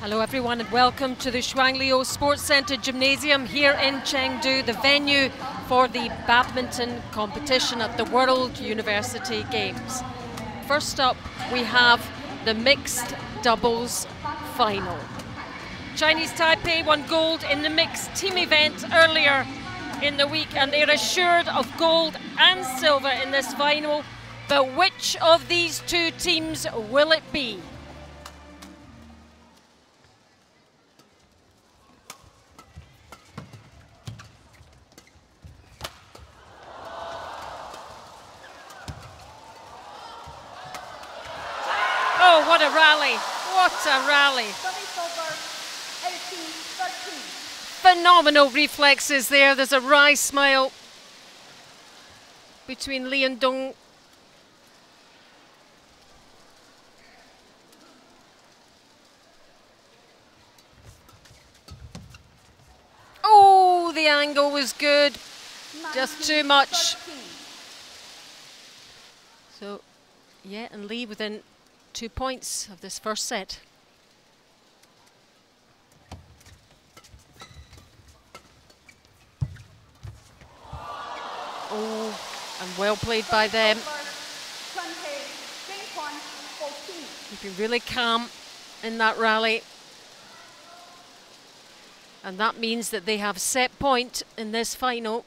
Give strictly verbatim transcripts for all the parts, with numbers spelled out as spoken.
Hello everyone and welcome to the Shuangliu Sports Centre Gymnasium here in Chengdu, the venue for the badminton competition at the World University Games. First up we have the mixed doubles final. Chinese Taipei won gold in the mixed team event earlier in the week and they're assured of gold and silver in this final, but which of these two teams will it be? Oh, what a rally, what a rally. Phenomenal reflexes there. There's a wry smile between Li and Dong. Oh, the angle was good. Just too much. So, yeah, and Li within two points of this first set. Oh, and well played by them. You've been really calm in that rally. And that means that they have set point in this final.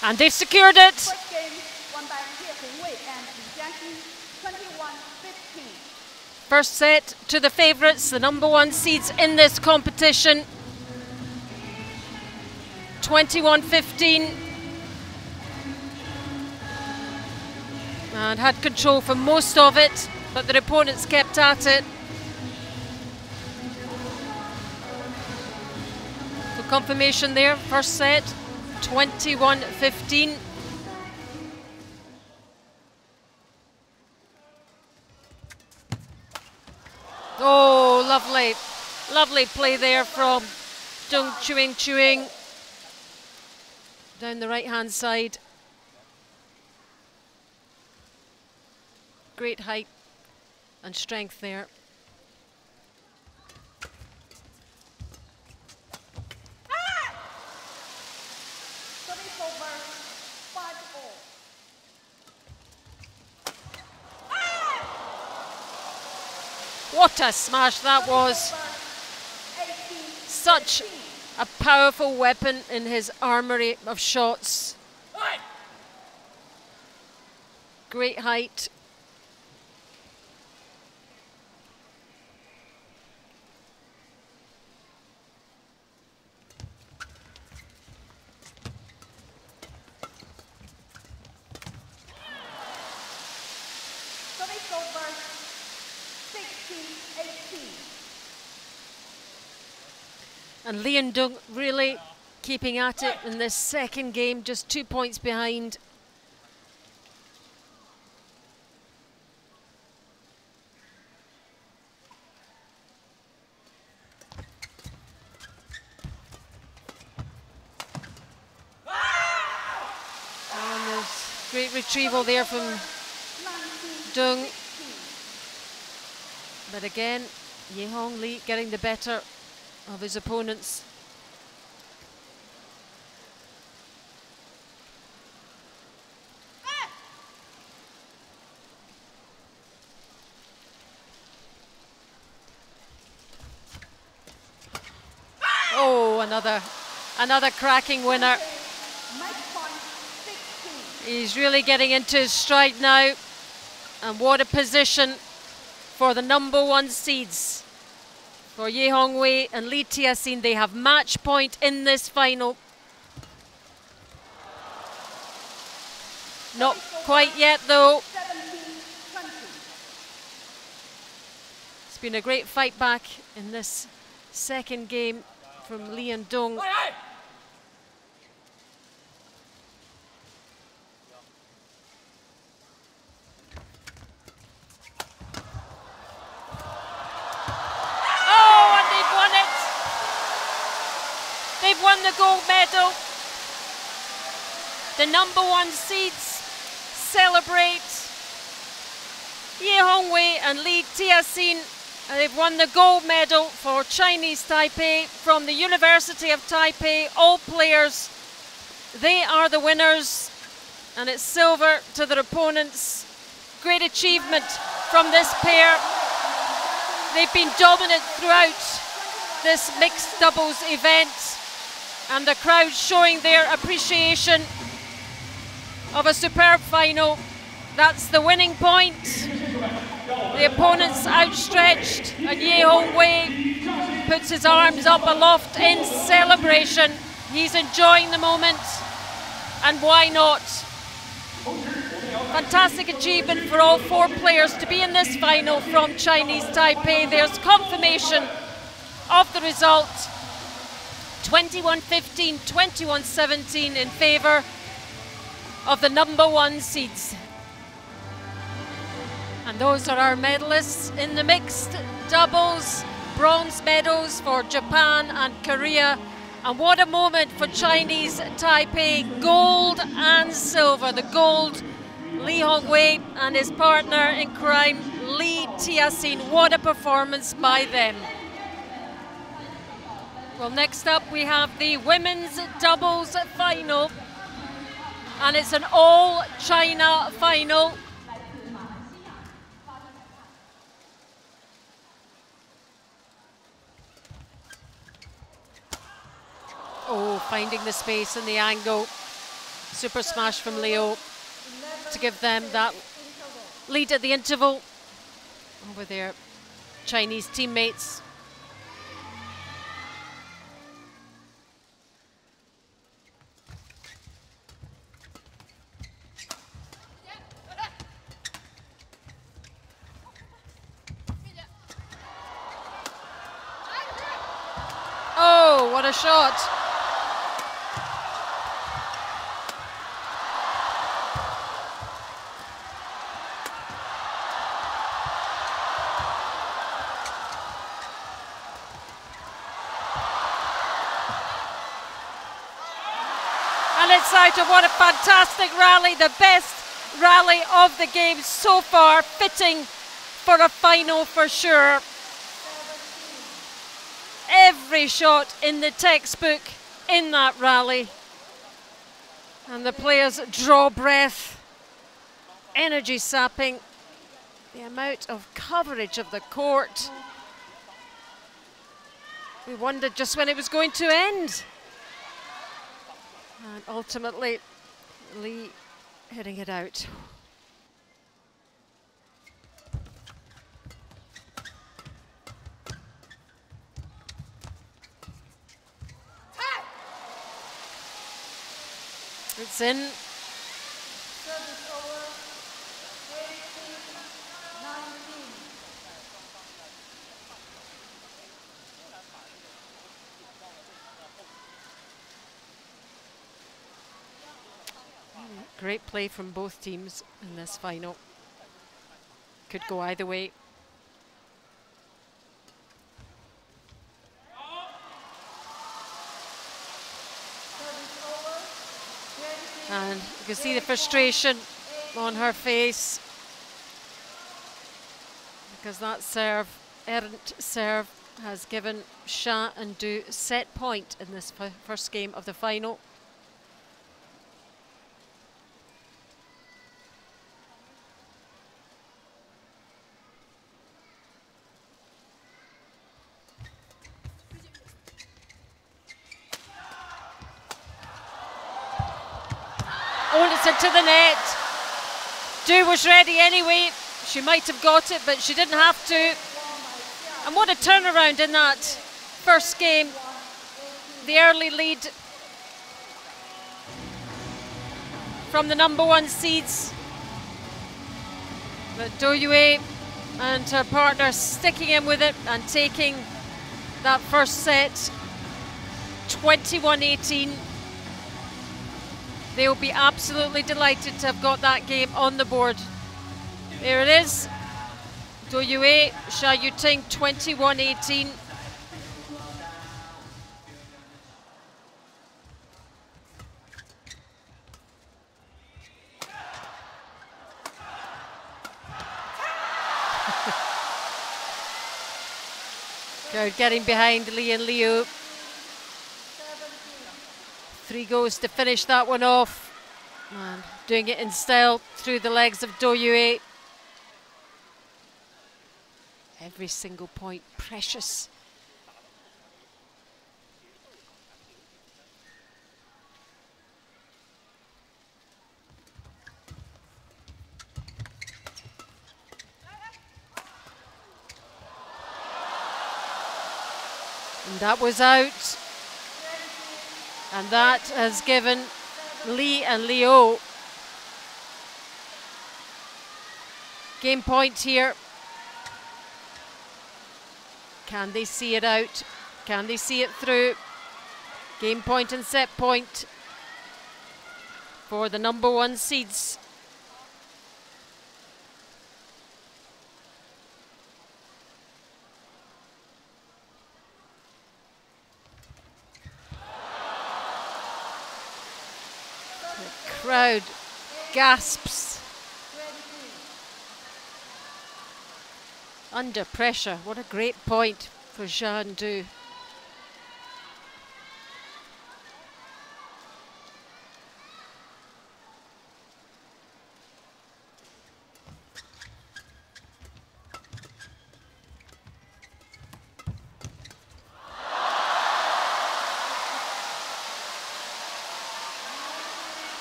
And they've secured it. First game won by Ye Hong-Wei and Zhen Xiang-Yu, twenty-one fifteen. First set to the favourites, the number one seeds in this competition. twenty-one fifteen. And had control for most of it, but their opponents kept at it. So confirmation there, first set. twenty-one fifteen. Oh, lovely, lovely play there from Dong Chuing Chuing down the right-hand side. Great height and strength there. What a smash that was. Such a powerful weapon in his armory of shots. Great height. And Li and Dong really keeping at it in this second game, just two points behind. And there's great retrieval there from Dong. But again, Ye Hong Li getting the better of his opponents. Ah! Oh, another another cracking winner. He's really getting into his stride now, and what a position for the number one seeds. For Ye Hong-Wei and Lee Chia-Hsin, they have match point in this final. Not quite yet though. It's been a great fight back in this second game from Li and Dong. The number one seeds celebrate. Ye Hong-Wei and Lee Chia-Hsin, they've won the gold medal for Chinese Taipei from the University of Taipei. All players, they are the winners, and it's silver to their opponents. Great achievement from this pair. They've been dominant throughout this mixed doubles event, and the crowd showing their appreciation of a superb final. That's the winning point. The opponent's outstretched, and Ye Hong-Wei puts his arms up aloft in celebration. He's enjoying the moment, and why not? Fantastic achievement for all four players to be in this final from Chinese Taipei. There's confirmation of the result. twenty-one fifteen, twenty-one seventeen in favour of the number one seeds. And those are our medalists in the mixed doubles. Bronze medals for Japan and Korea. And what a moment for Chinese Taipei. Gold and silver. The gold, Ye Hong-Wei and his partner in crime, Lee Chia-Hsin. What a performance by them. Well, next up we have the women's doubles final. And it's an all-China final. Oh, finding the space and the angle. Super smash from Leo to give them that lead at the interval over their Chinese teammates. Oh, what a shot. What a fantastic rally, the best rally of the game so far, fitting for a final for sure. Every shot in the textbook in that rally. And the players draw breath, energy sapping, the amount of coverage of the court. We wondered just when it was going to end. And ultimately, Lee hitting it out. Ah! It's in. Service over. eighteen nineteen. Great play from both teams in this final. Could go either way. And you can see the frustration on her face, because that serve, errant serve, has given Xia and Du set point in this first game of the final. To the net. Du was ready anyway. She might have got it, but she didn't have to. And what a turnaround in that first game. The early lead from the number one seeds. But Du Yue and her partner sticking in with it and taking that first set. twenty-one eighteen. They'll be absolutely delighted to have got that game on the board. There it is. Du Yue, Xia Yu-Ting, twenty-one eighteen. So getting behind Li and Liu. Three goals to finish that one off. And doing it in style through the legs of Du Yue. Every single point precious. And that was out. And that has given Li and Liu game point here. Can they see it out? Can they see it through? Game point and set point for the number one seeds. Crowd gasps under pressure. What a great point for Zhan Du.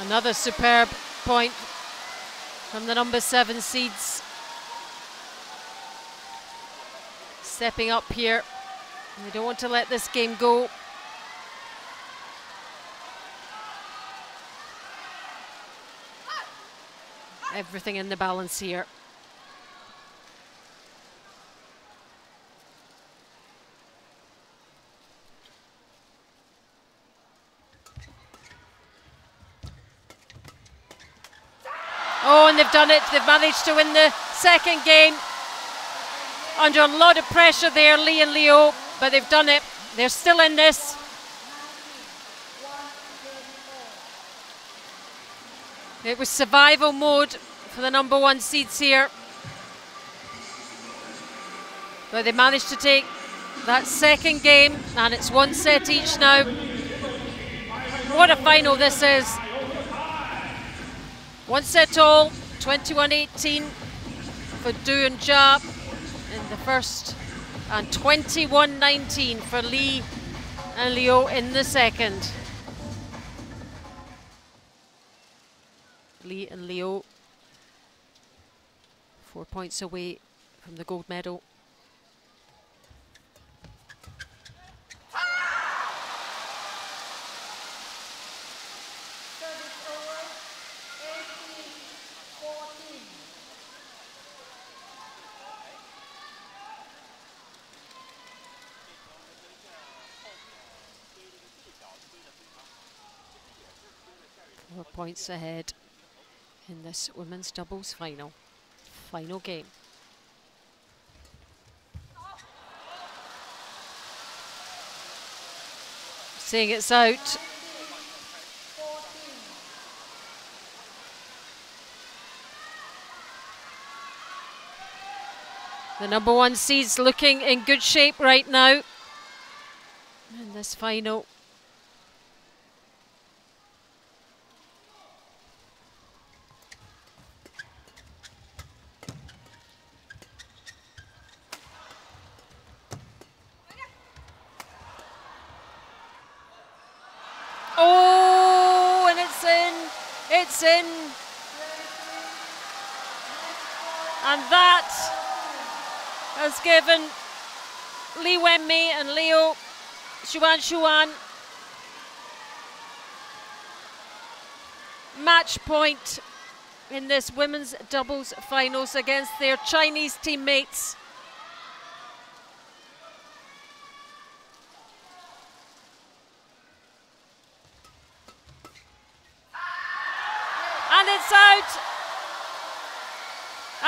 Another superb point from the number seven seeds. Stepping up here. They don't want to let this game go. Everything in the balance here. They've done it. They've managed to win the second game under a lot of pressure there, Li and Liu, but they've done it. They're still in this. It was survival mode for the number one seeds here, but they managed to take that second game, and it's one set each now. What a final this is. One set all. twenty-one eighteen for Du and Jia in the first, and twenty-one nineteen for Li and Liu in the second. Li and Liu four points away from the gold medal. Points ahead in this women's doubles final, final game. Seeing it's out. The number one seed's looking in good shape right now in this final. In and that has given Li Wen-Mei and Liu Xuan-Xuan match point in this women's doubles finals against their Chinese teammates.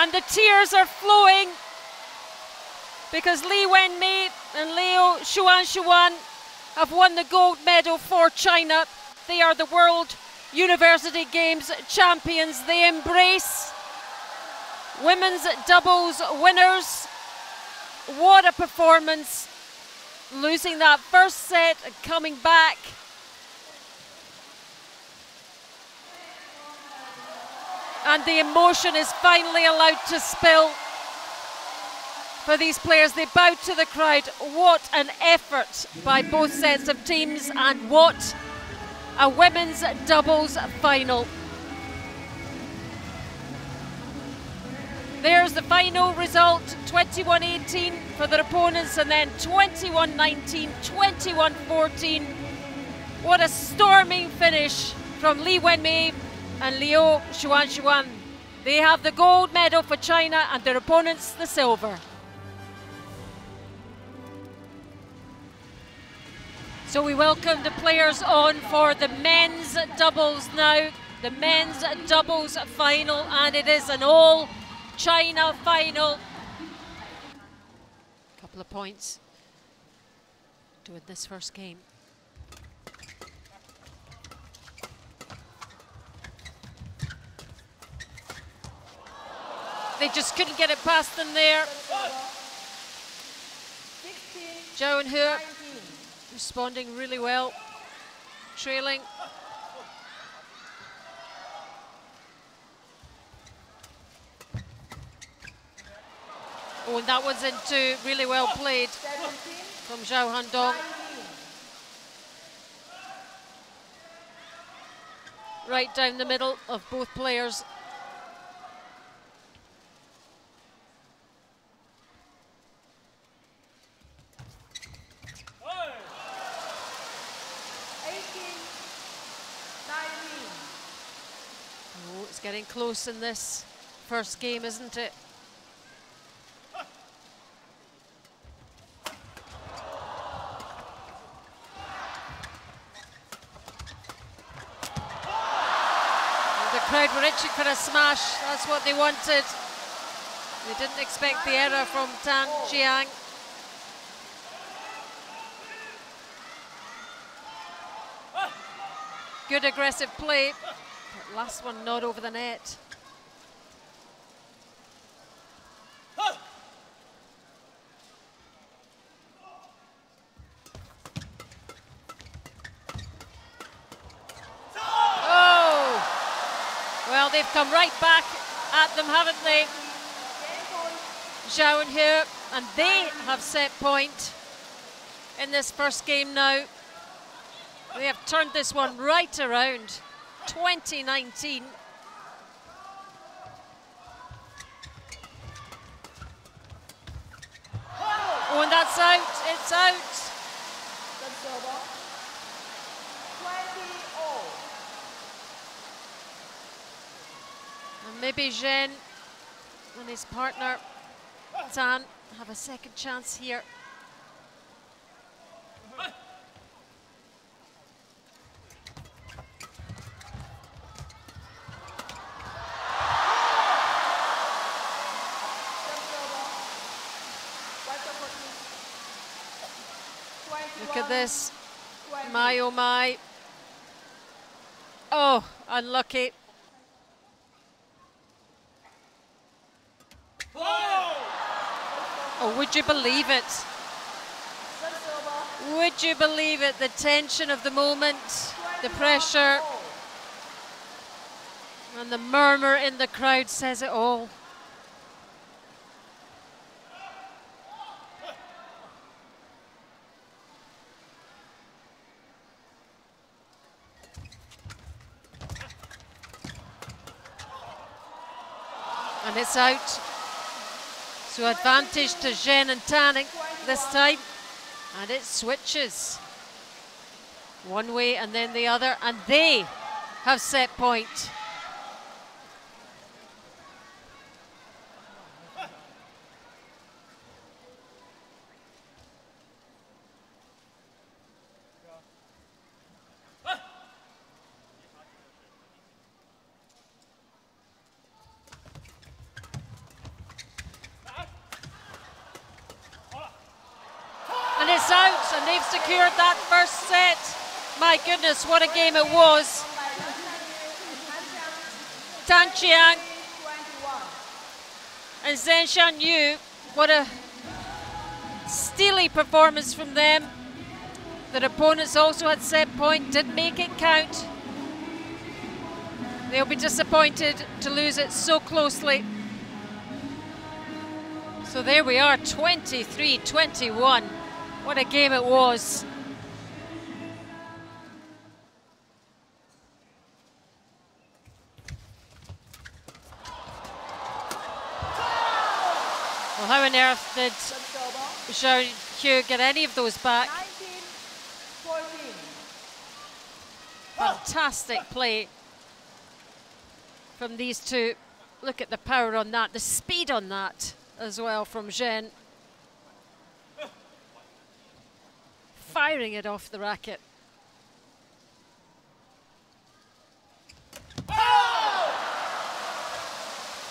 And the tears are flowing because Li Wen-Mei and Liu Xuan-Xuan have won the gold medal for China. They are the World University Games champions. They embrace women's doubles winners. What a performance losing that first set and coming back. And the emotion is finally allowed to spill for these players. They bow to the crowd. What an effort by both sets of teams, and what a women's doubles final. There's the final result, twenty-one eighteen for their opponents, and then twenty-one nineteen, twenty-one fourteen. What a storming finish from Li Wen-Mei and Liu Xuan-Xuan. They have the gold medal for China and their opponents the silver. So we welcome the players on for the men's doubles now, the men's doubles final, and it is an all China final. A couple of points to win this first game. They just couldn't get it past them there. Zhao and Hu responding really well, trailing. Oh, and that one's in two, really well played from Zhao Handong. Right down the middle of both players. Oh, it's getting close in this first game, isn't it? Crowd were itching for a smash, that's what they wanted. They didn't expect the error from Tan Qiang. Good aggressive play, but last one not over the net. They've come right back at them, haven't they? Zhao and Hu, and they have set point in this first game now. They have turned this one right around, twenty nineteen. Oh, and that's out, it's out. Maybe Zhen and his partner Tan have a second chance here. Look at this. My oh my. Oh, unlucky. Oh, would you believe it? Would you believe it? The tension of the moment, the pressure, and the murmur in the crowd says it all. And it's out. So advantage to Zhen and Tan this time, and it switches one way and then the other, and they have set point. Secured that first set. My goodness, what a game it was. Tan Qiang and Zhen Xiang-Yu, what a Steely performance from them. Their opponents also had set point, didn't make it count. They'll be disappointed to lose it so closely. So there we are, twenty-three twenty-one. What a game it was. Well, how on earth did Zhao Hu get any of those back? Fantastic play from these two. Look at the power on that, the speed on that as well from Zhen. Firing it off the racket.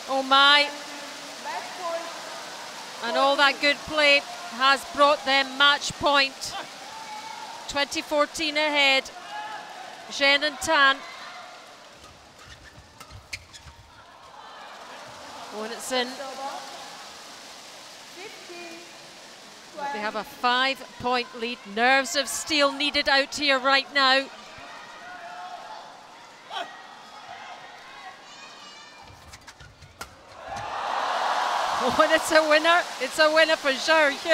Oh my. And all that good play has brought them match point. twenty fourteen ahead, Zhen and Tan. When it's in, but they have a five-point lead. Nerves of steel needed out here right now. When it's a winner, it's a winner for Zhao Hu.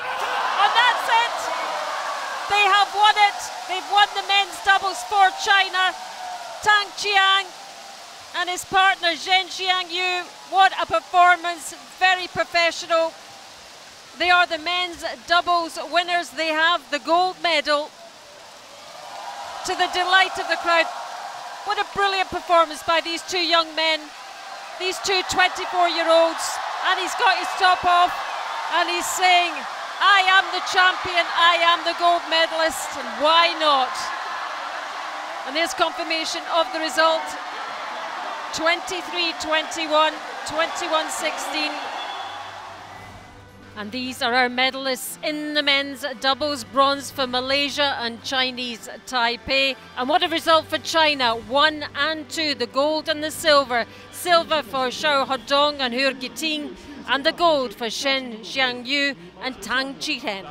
And that's it. They have won it. They've won the men's doubles for China. Tan Qiang and his partner Zhen Xiang-Yu. What a performance, very professional. They are the men's doubles winners. They have the gold medal, to the delight of the crowd. What a brilliant performance by these two young men, these two twenty-four-year-olds. And he's got his top off and he's saying, I am the champion, I am the gold medalist, and why not? And there's confirmation of the result. twenty-three twenty-one, twenty-one sixteen. And these are our medalists in the men's doubles. Bronze for Malaysia and Chinese Taipei. And what a result for China. One and two, the gold and the silver. Silver for Zhao Handong and Hu Ji-Ting, and the gold for Zhen Xiang-Yu and Tang Qiang.